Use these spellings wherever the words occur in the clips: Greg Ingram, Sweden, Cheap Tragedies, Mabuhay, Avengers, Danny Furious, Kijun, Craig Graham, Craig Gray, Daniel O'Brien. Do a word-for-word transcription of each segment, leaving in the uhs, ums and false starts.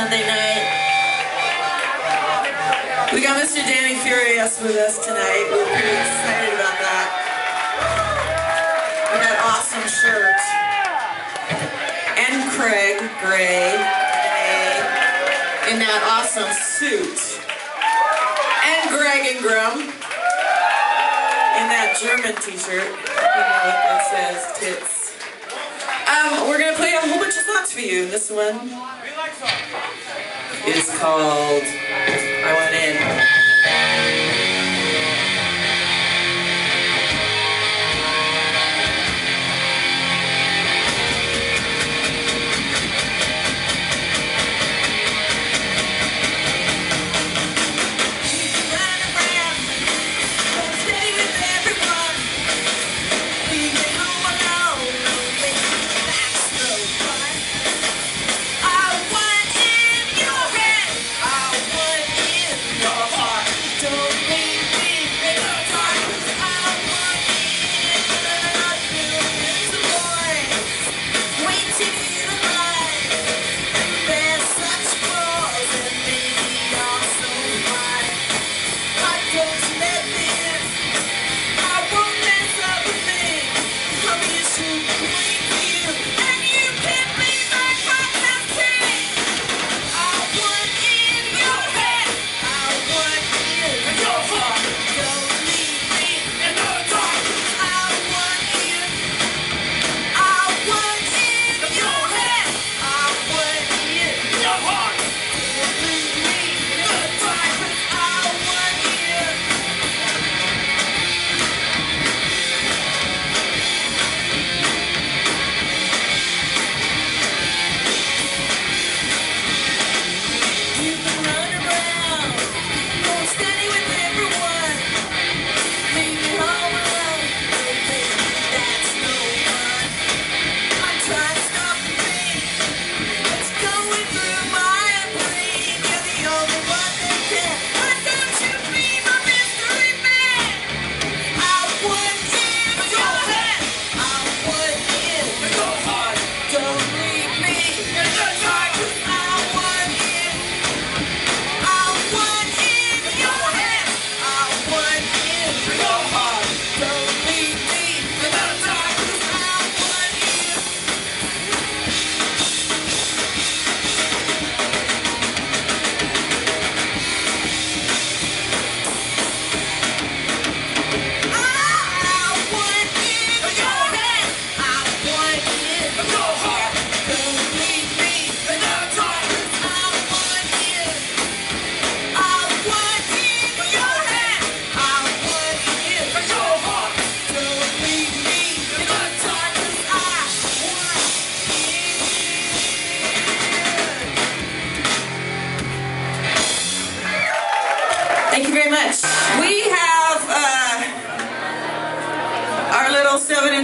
Sunday night. We got Mister Danny Furious with us tonight. We're pretty excited about that. With that awesome shirt. And Craig Gray in that awesome suit. And Greg Ingram in that German t-shirt, you know, that says tits. Um, we're going to play a whole bunch of songs for you. This one is called I Want In.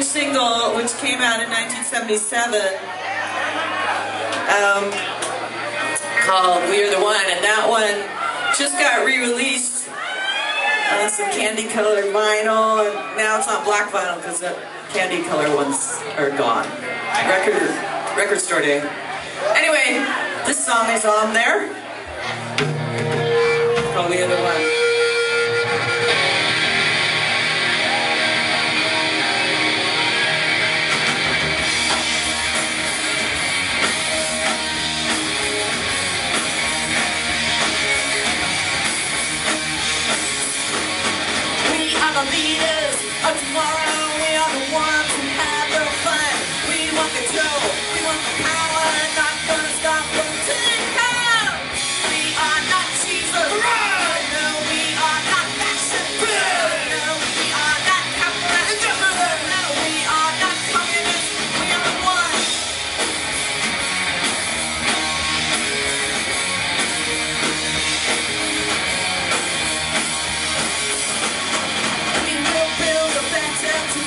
Single, which came out in nineteen seventy-seven, um, called We Are The One, and that one just got re-released on some candy-colored vinyl, and now it's on black vinyl because the candy-colored ones are gone. Record, record store day. Anyway, this song is on there. It's called We Are The One. We are the leaders of tomorrow, we are the ones who have the fun. We want control, we want the power, not gonna stop until it comes. We are not Jesus, no, we are not fashion, no, we are not capital and government, no, we are not communists, we are the one. We will build a better tomorrow.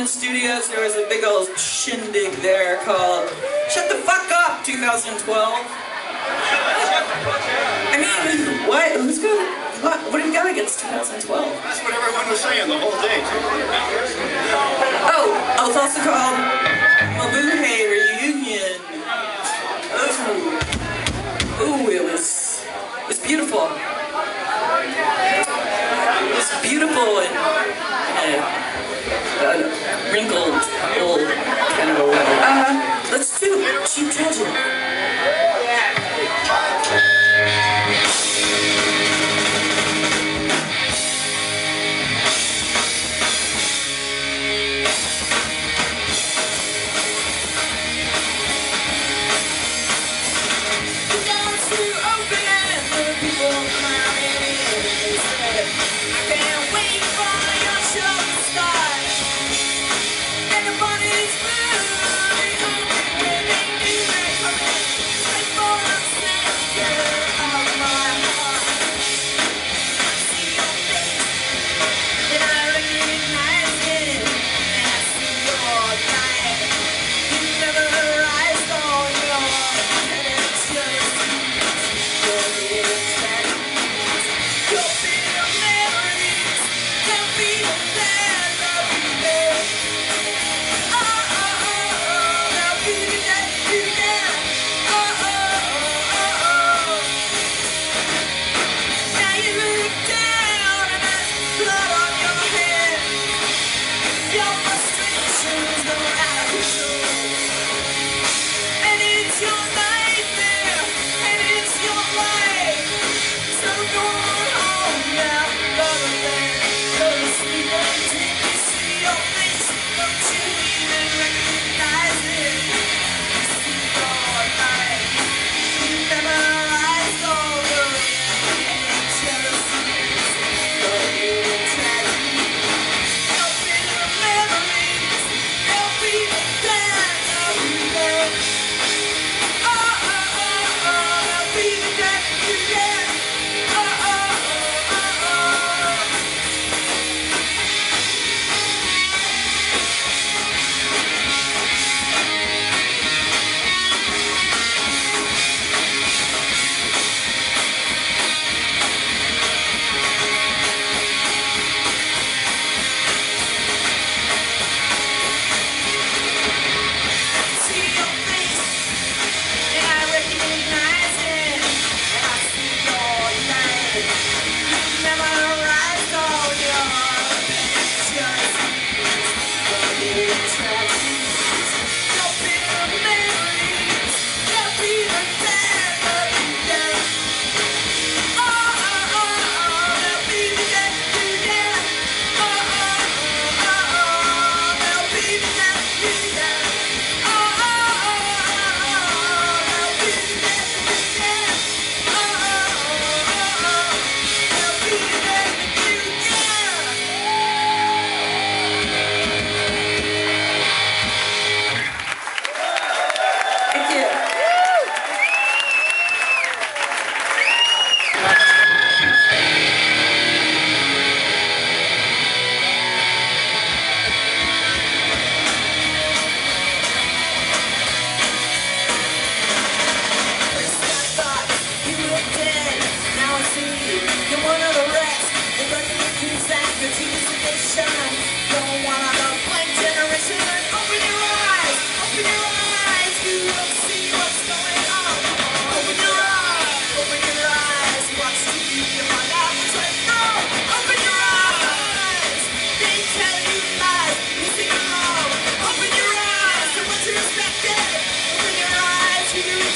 Island Studios, there was a big old shindig there called Shut the Fuck Up twenty twelve. I mean, what? Who's good? What? What have you got against twenty twelve? That's what everyone was saying the whole day, too. Oh, it's also called Mabuhay Reunion. Ooh. Ooh, it was... It was beautiful. It was beautiful and... and uh, wrinkled, old kind of a weather. Uh-huh. Let's do Cheap Tragedy.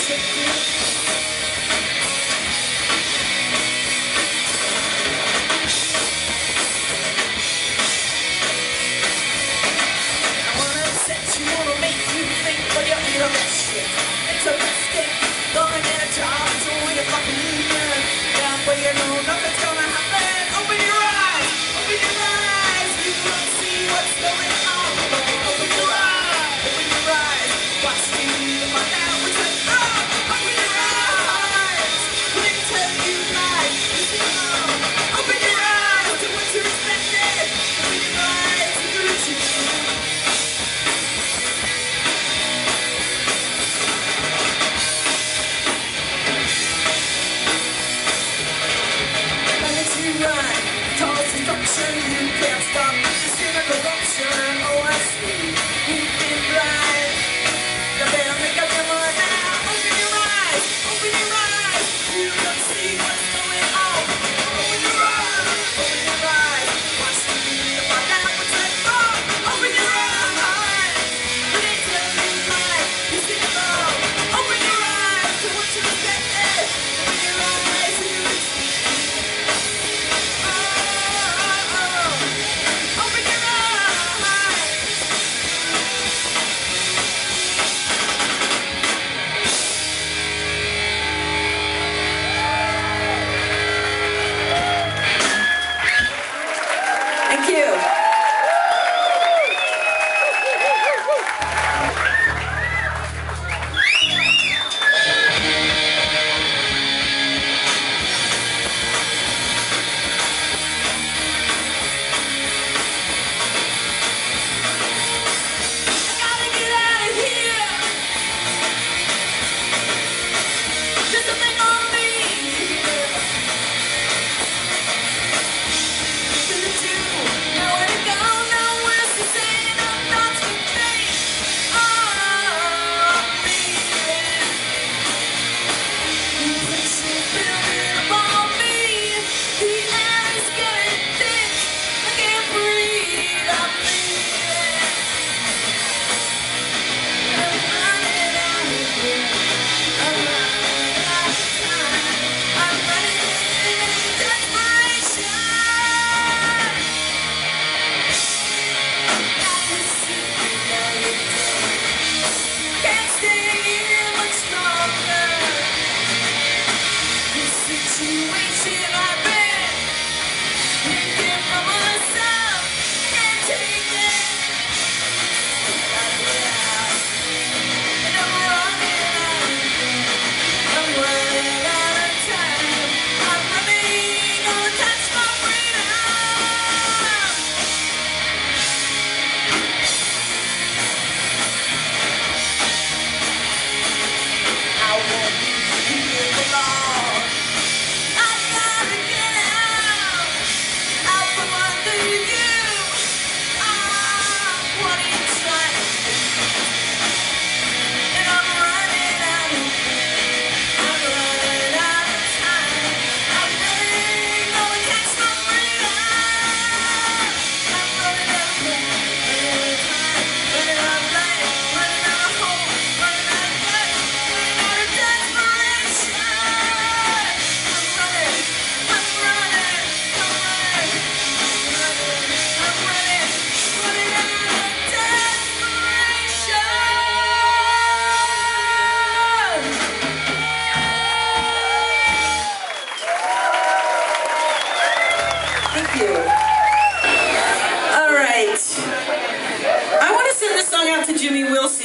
Thank you.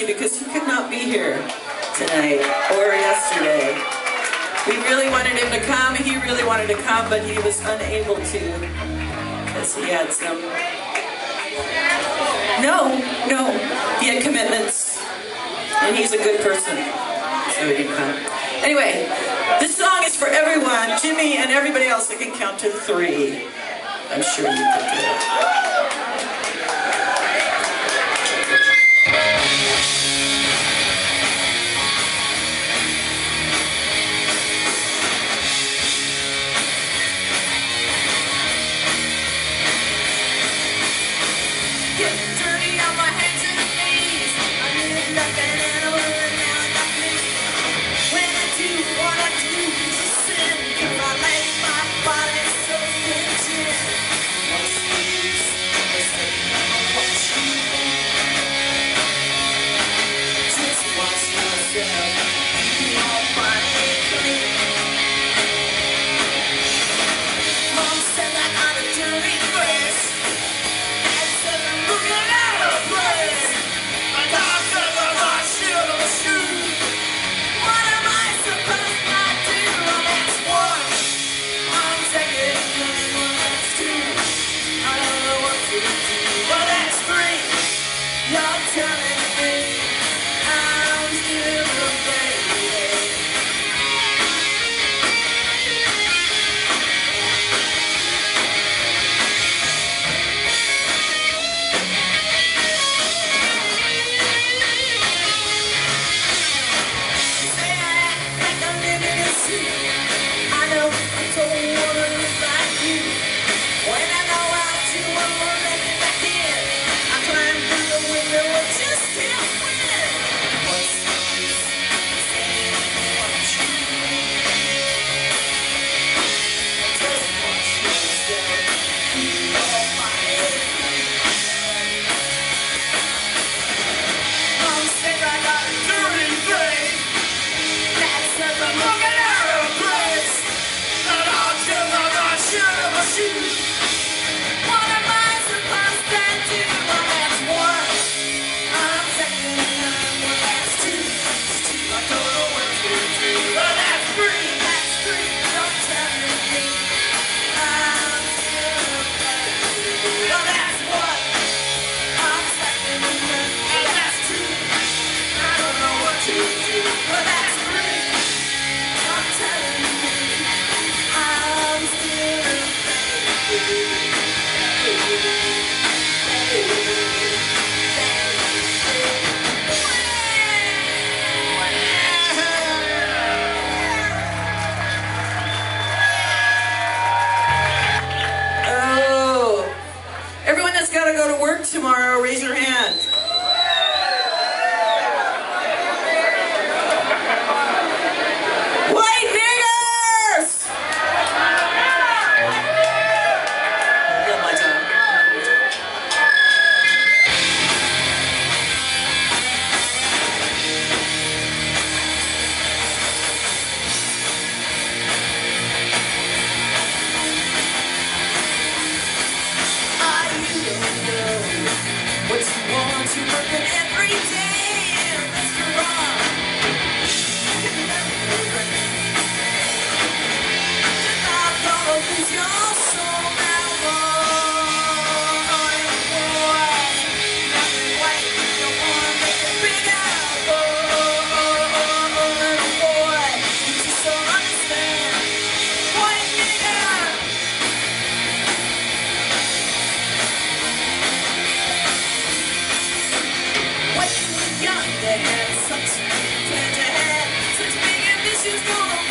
Because he could not be here tonight or yesterday. We really wanted him to come. He really wanted to come, but he was unable to because he had some... No, no. He had commitments. And he's a good person. So he didn't come. Anyway, this song is for everyone. Jimmy and everybody else that can count to three. I'm sure you can do it. Yeah.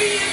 Whoa!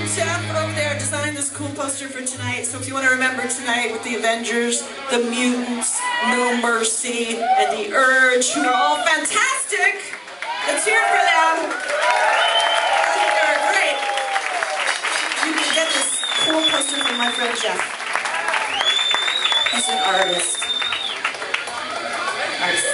and Jeff over there designed this cool poster for tonight. So if you want to remember tonight with the Avengers, the Mutants, No Mercy, and the Urge, who are all fantastic, let's hear for them. I think they're great. You can get this cool poster from my friend Jeff. He's an artist. Artist.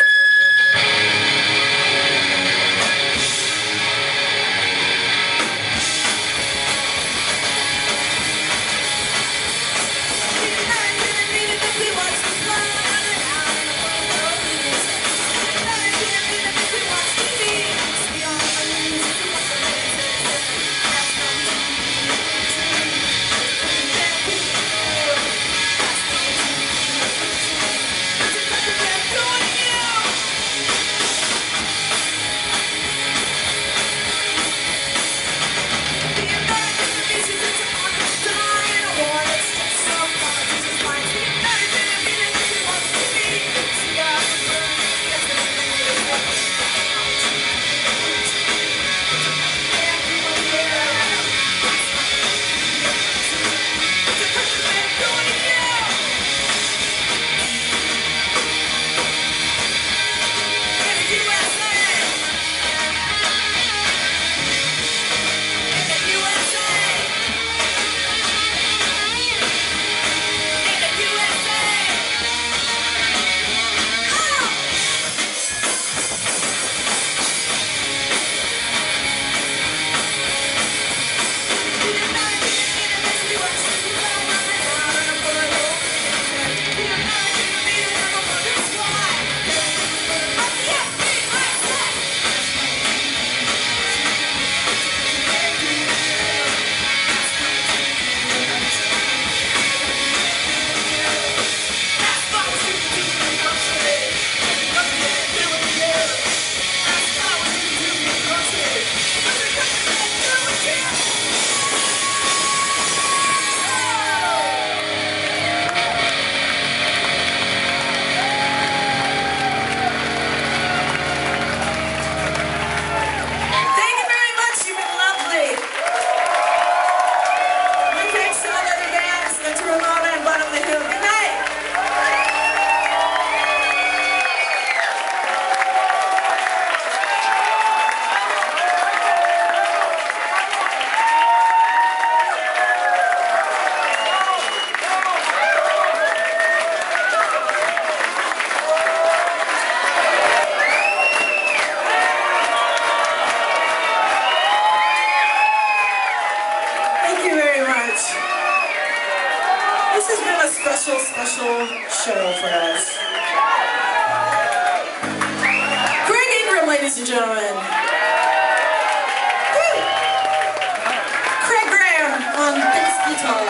This has been a special, special show for us. Greg Ingram, ladies and gentlemen. Woo. Craig Graham on bass guitar.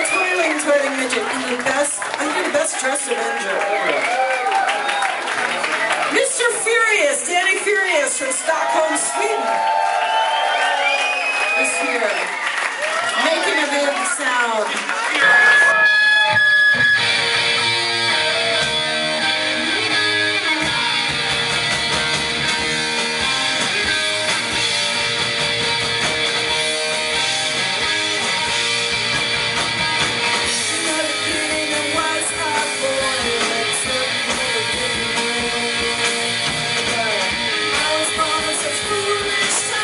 A toiling, toiling midget and the best, I think the best dressed Avenger ever. Mister Furious, Danny Furious from Stockholm, Sweden. This year. Making a bit of a sound. It's time.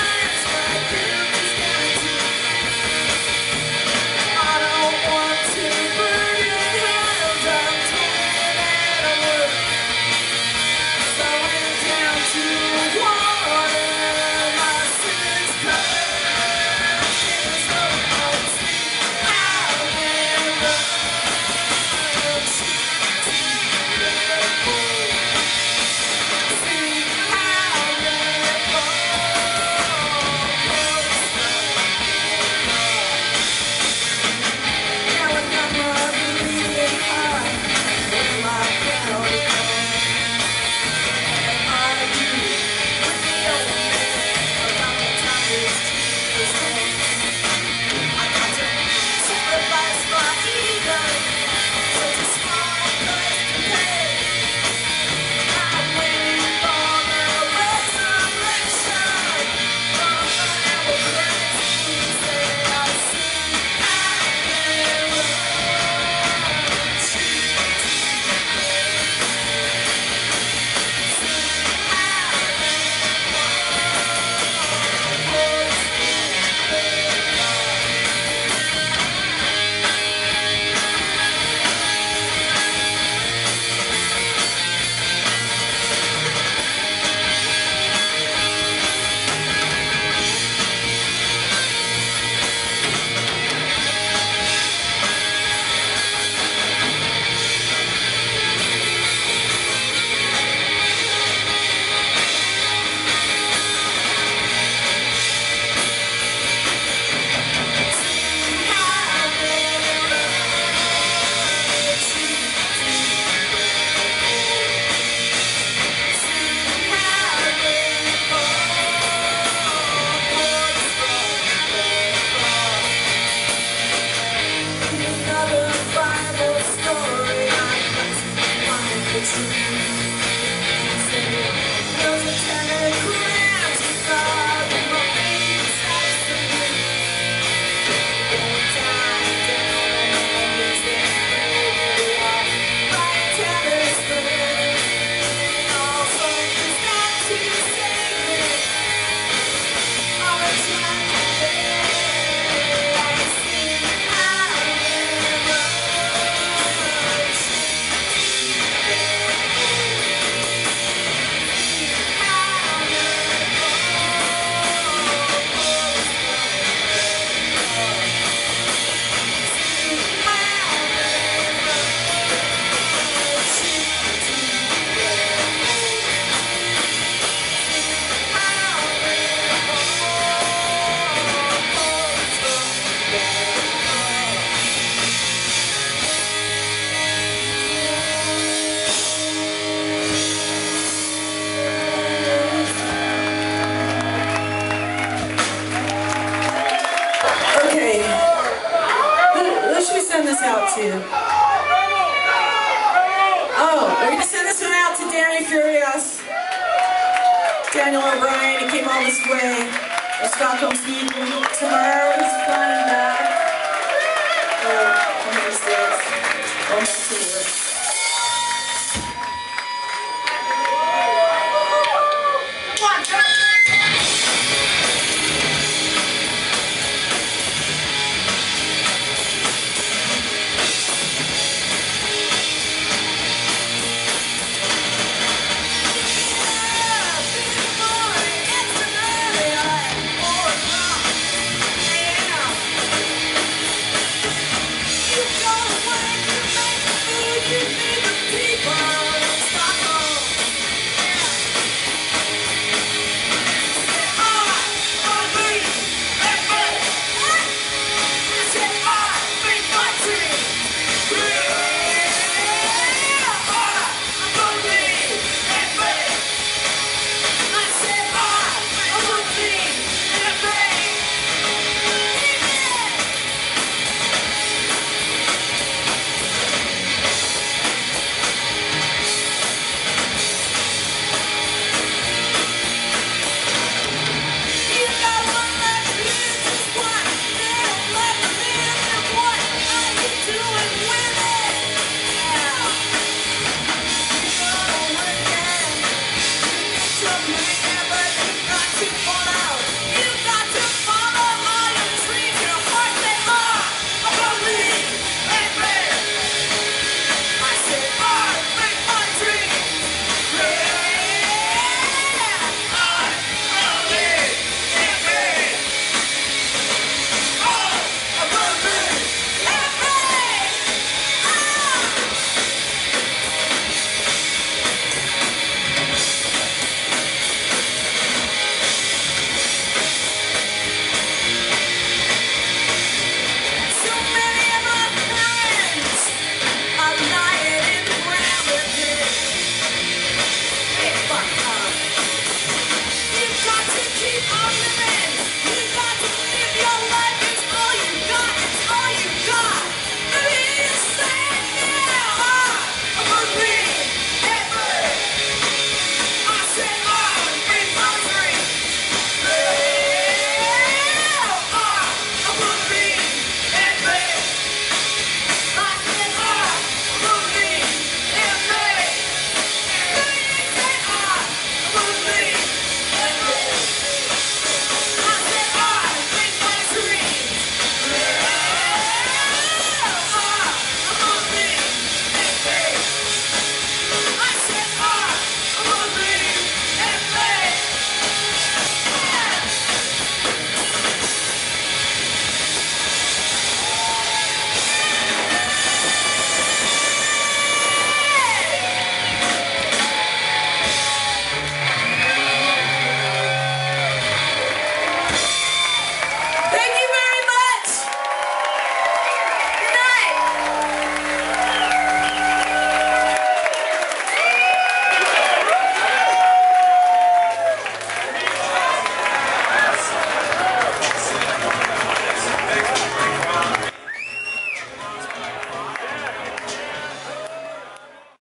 to. Oh, they're going to send this one out to Danny Furios, Daniel O'Brien, who came all this way from Stockholm's meeting tomorrow. He's flying back. Oh, one of these days.